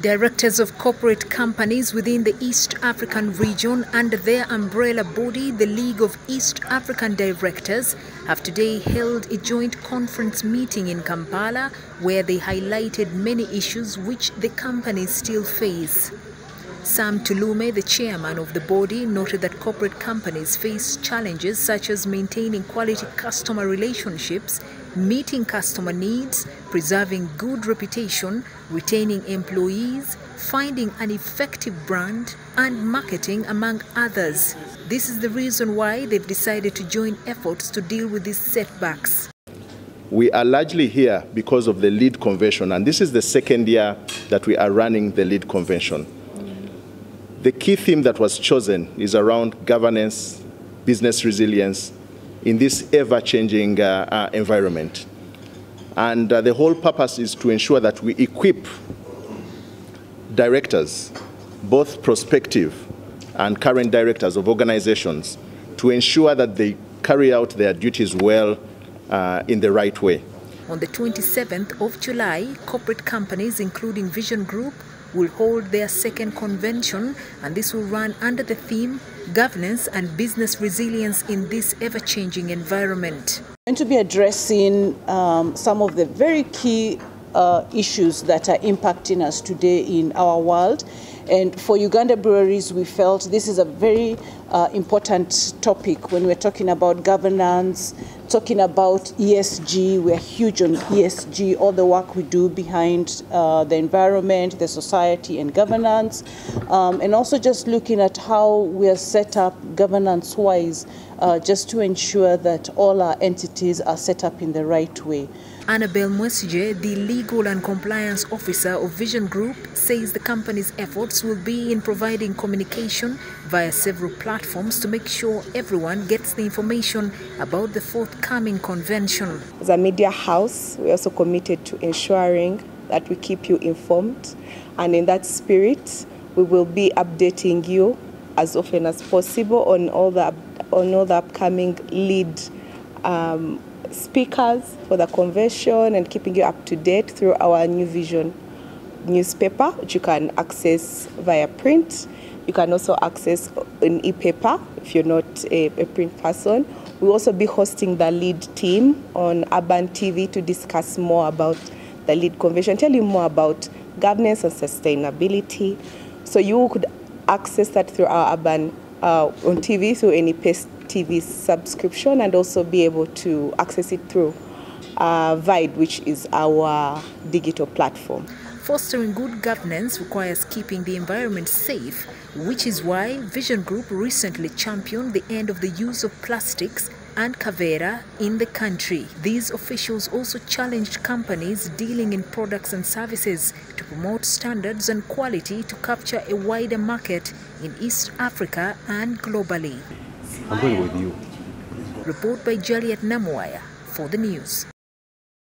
Directors of corporate companies within the East African region and their umbrella body, the League of East African Directors, have today held a joint conference meeting in Kampala where they highlighted many issues which the companies still face. Sam Tulume, the chairman of the body, noted that corporate companies face challenges such as maintaining quality customer relationships, meeting customer needs, preserving good reputation, retaining employees, finding an effective brand, and marketing, among others. This is the reason why they've decided to join efforts to deal with these setbacks. We are largely here because of the LEAD Convention, and this is the second year that we are running the LEAD Convention. The key theme that was chosen is around governance, business resilience, in this ever-changing environment. And the whole purpose is to ensure that we equip directors, both prospective and current directors of organizations, to ensure that they carry out their duties well in the right way. On the 27th of July, corporate companies, including Vision Group, will hold their second convention, and this will run under the theme Governance and Business Resilience in this ever-changing environment. We're going to be addressing some of the very key issues that are impacting us today in our world, and for Uganda breweries we felt this is a very important topic when we're talking about governance, talking about ESG. We're huge on ESG, all the work we do behind the environment, the society, and governance, and also just looking at how we are set up governance-wise just to ensure that all our entities are set up in the right way. Annabelle Mwesije, the Legal and Compliance Officer of Vision Group, says the company's efforts will be in providing communication via several platforms to make sure everyone gets the information about the forthcoming convention. As a media house, we're also committed to ensuring that we keep you informed, and in that spirit, we will be updating you as often as possible on all the upcoming lead speakers for the convention, and keeping you up to date through our New Vision newspaper, which you can access via print. You can also access an e-paper if you're not a print person. We'll also be hosting the lead team on Urban TV to discuss more about the lead convention, tell you more about governance and sustainability. So you could access that through our Urban on TV, through any TV subscription, and also be able to access it through Vide, which is our digital platform. Fostering good governance requires keeping the environment safe, which is why Vision Group recently championed the end of the use of plastics and kavera in the country. These officials also challenged companies dealing in products and services to promote standards and quality to capture a wider market in East Africa and globally. I'm going with you. Report by Juliet Namwaya for the news.